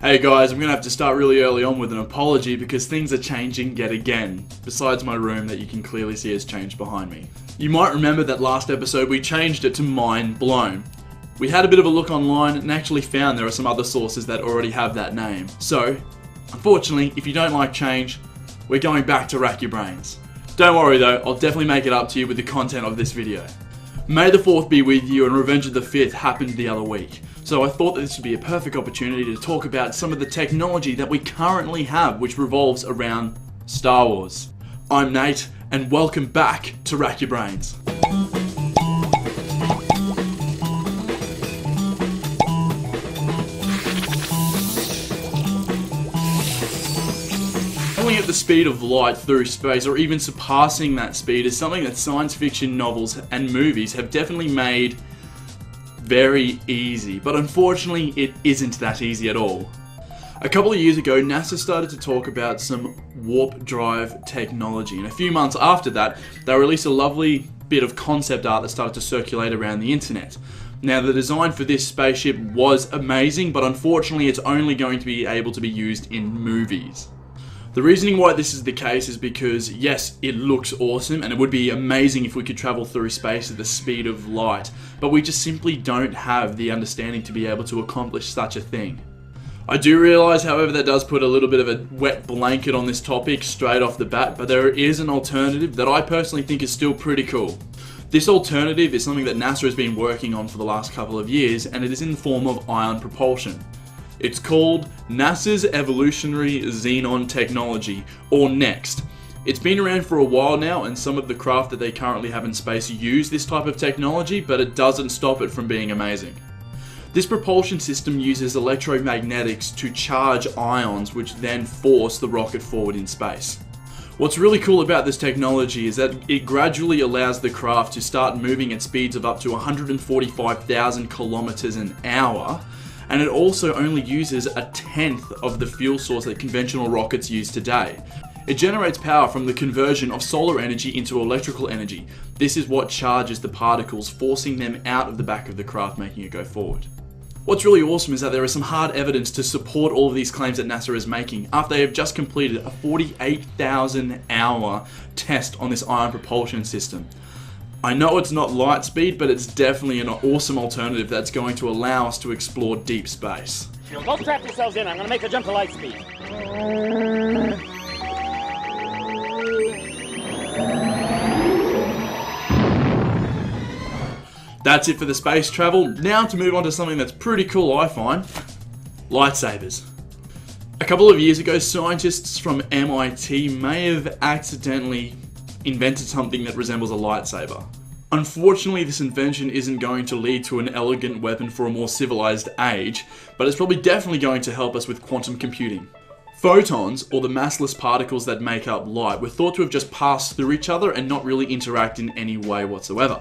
Hey guys, I'm gonna have to start really early on with an apology because things are changing yet again, besides my room that you can clearly see has changed behind me. You might remember that last episode we changed it to Mind Blown. We had a bit of a look online and actually found there are some other sources that already have that name. So, unfortunately, if you don't like change, we're going back to Rack Your Brains. Don't worry though, I'll definitely make it up to you with the content of this video. May the 4th be with you, and Revenge of the 5th happened the other week. So I thought that this would be a perfect opportunity to talk about some of the technology that we currently have which revolves around Star Wars. I'm Nate, and welcome back to Rack Your Brains. Traveling at the speed of light through space, or even surpassing that speed, is something that science fiction novels and movies have definitely made very easy, but unfortunately it isn't that easy at all. A couple of years ago, NASA started to talk about some warp drive technology, and a few months after that they released a lovely bit of concept art that started to circulate around the internet. Now, the design for this spaceship was amazing, but unfortunately it's only going to be able to be used in movies. The reasoning why this is the case is because, yes, it looks awesome and it would be amazing if we could travel through space at the speed of light, but we just simply don't have the understanding to be able to accomplish such a thing. I do realise, however, that does put a little bit of a wet blanket on this topic straight off the bat, but there is an alternative that I personally think is still pretty cool. This alternative is something that NASA has been working on for the last couple of years, and it is in the form of ion propulsion. It's called NASA's Evolutionary Xenon Technology, or NEXT. It's been around for a while now, and some of the craft that they currently have in space use this type of technology, but it doesn't stop it from being amazing. This propulsion system uses electromagnetics to charge ions, which then force the rocket forward in space. What's really cool about this technology is that it gradually allows the craft to start moving at speeds of up to 145,000 kilometers an hour, and it also only uses a tenth of the fuel source that conventional rockets use today. It generates power from the conversion of solar energy into electrical energy. This is what charges the particles, forcing them out of the back of the craft, making it go forward. What's really awesome is that there is some hard evidence to support all of these claims that NASA is making after they have just completed a 48,000-hour test on this ion propulsion system. I know it's not light speed, but it's definitely an awesome alternative that's going to allow us to explore deep space. You'll both trap yourselves in. I'm going to make a jump to light speed. That's it for the space travel. Now to move on to something that's pretty cool, I find. Lightsabers. A couple of years ago, scientists from MIT may have accidentally invented something that resembles a lightsaber. Unfortunately, this invention isn't going to lead to an elegant weapon for a more civilized age, but it's probably definitely going to help us with quantum computing. Photons, or the massless particles that make up light, were thought to have just passed through each other and not really interact in any way whatsoever.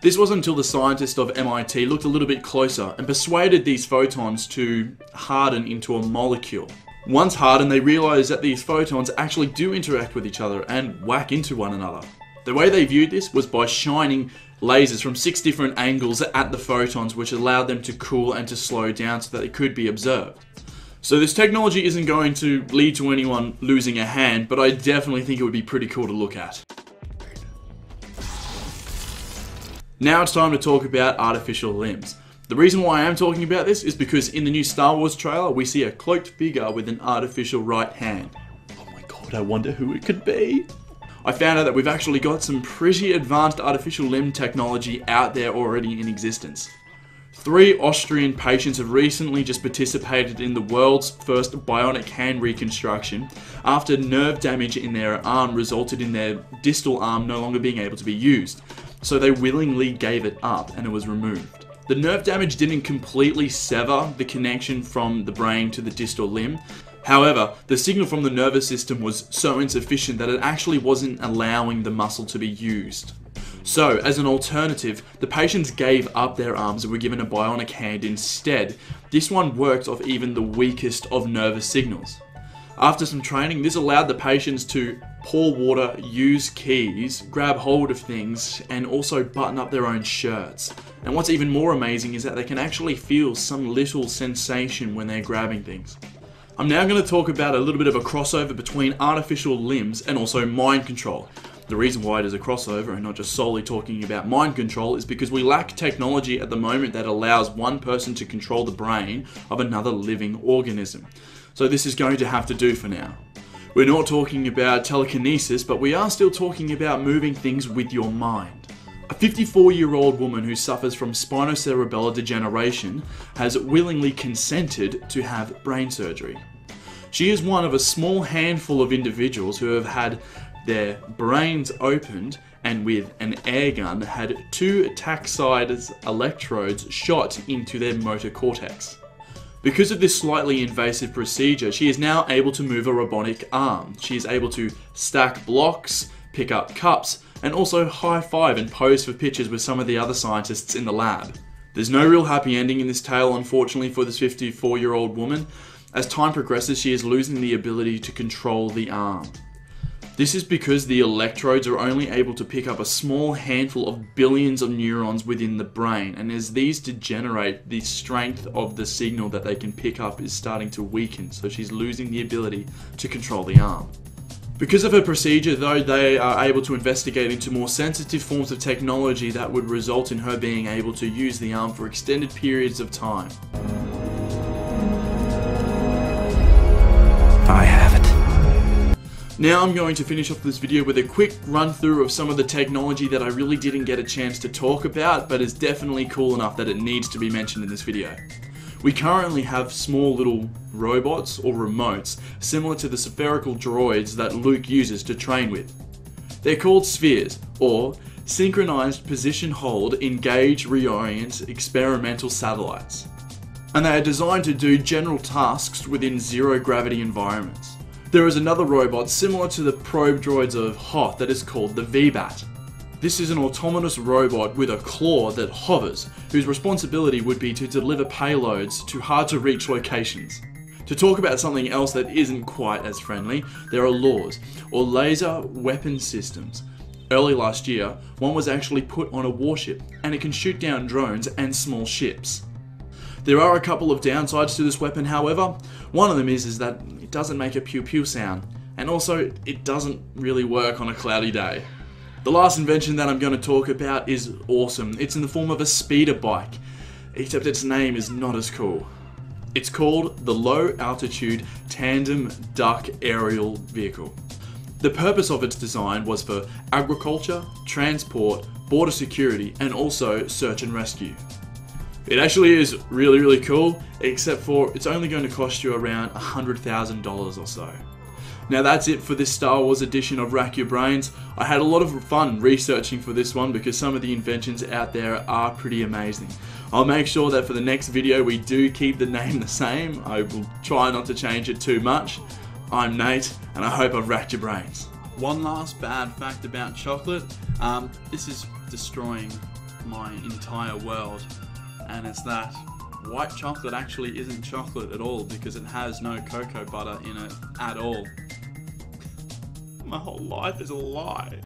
This wasn't until the scientists of MIT looked a little bit closer and persuaded these photons to harden into a molecule. Once hardened, they realised that these photons actually do interact with each other and whack into one another. The way they viewed this was by shining lasers from 6 different angles at the photons, which allowed them to cool and to slow down so that it could be observed. So this technology isn't going to lead to anyone losing a hand, but I definitely think it would be pretty cool to look at. Now it's time to talk about artificial limbs. The reason why I am talking about this is because in the new Star Wars trailer, we see a cloaked figure with an artificial right hand. Oh my god, I wonder who it could be. I found out that we've actually got some pretty advanced artificial limb technology out there already in existence. 3 Austrian patients have recently just participated in the world's first bionic hand reconstruction after nerve damage in their arm resulted in their distal arm no longer being able to be used. So they willingly gave it up and it was removed. The nerve damage didn't completely sever the connection from the brain to the distal limb. However, the signal from the nervous system was so insufficient that it actually wasn't allowing the muscle to be used. So, as an alternative, the patients gave up their arms and were given a bionic hand instead. This one worked off even the weakest of nervous signals. After some training, this allowed the patients to pour water, use keys, grab hold of things, and also button up their own shirts. And what's even more amazing is that they can actually feel some little sensation when they're grabbing things. I'm now going to talk about a little bit of a crossover between artificial limbs and also mind control. The reason why it is a crossover and not just solely talking about mind control is because we lack technology at the moment that allows one person to control the brain of another living organism. So this is going to have to do for now. We're not talking about telekinesis, but we are still talking about moving things with your mind. A 54-year-old woman who suffers from spinocerebellar degeneration has willingly consented to have brain surgery. She is one of a small handful of individuals who have had their brains opened and with an air gun had two taxid's electrodes shot into their motor cortex. Because of this slightly invasive procedure, she is now able to move a robotic arm. She is able to stack blocks, pick up cups, and also high-five and pose for pictures with some of the other scientists in the lab. There's no real happy ending in this tale, unfortunately, for this 54-year-old woman. As time progresses, she is losing the ability to control the arm. This is because the electrodes are only able to pick up a small handful of billions of neurons within the brain, and as these degenerate, the strength of the signal that they can pick up is starting to weaken, so she's losing the ability to control the arm. Because of her procedure, though, they are able to investigate into more sensitive forms of technology that would result in her being able to use the arm for extended periods of time. Now I'm going to finish off this video with a quick run through of some of the technology that I really didn't get a chance to talk about, but is definitely cool enough that it needs to be mentioned in this video. We currently have small little robots or remotes similar to the spherical droids that Luke uses to train with. They're called spheres, or Synchronized Position Hold Engage Reorient Experimental Satellites. And they are designed to do general tasks within zero gravity environments. There is another robot similar to the probe droids of Hoth that is called the V-Bat. This is an autonomous robot with a claw that hovers, whose responsibility would be to deliver payloads to hard to reach locations. To talk about something else that isn't quite as friendly, there are LORs, or laser weapon systems. Early last year, one was actually put on a warship, and it can shoot down drones and small ships. There are a couple of downsides to this weapon, however. One of them is that it doesn't make a pew pew sound, and also it doesn't really work on a cloudy day. The last invention that I'm going to talk about is awesome. It's in the form of a speeder bike, except its name is not as cool. It's called the Low Altitude Tandem Duck Aerial Vehicle. The purpose of its design was for agriculture, transport, border security, and also search and rescue. It actually is really, really cool, except for it's only going to cost you around $100,000 or so. Now that's it for this Star Wars edition of Rack Your Brains. I had a lot of fun researching for this one because some of the inventions out there are pretty amazing. I'll make sure that for the next video we do keep the name the same. I will try not to change it too much. I'm Nate, and I hope I've racked your brains. One last bad fact about chocolate. This is destroying my entire world. And it's that white chocolate actually isn't chocolate at all because it has no cocoa butter in it at all. My whole life is a lie.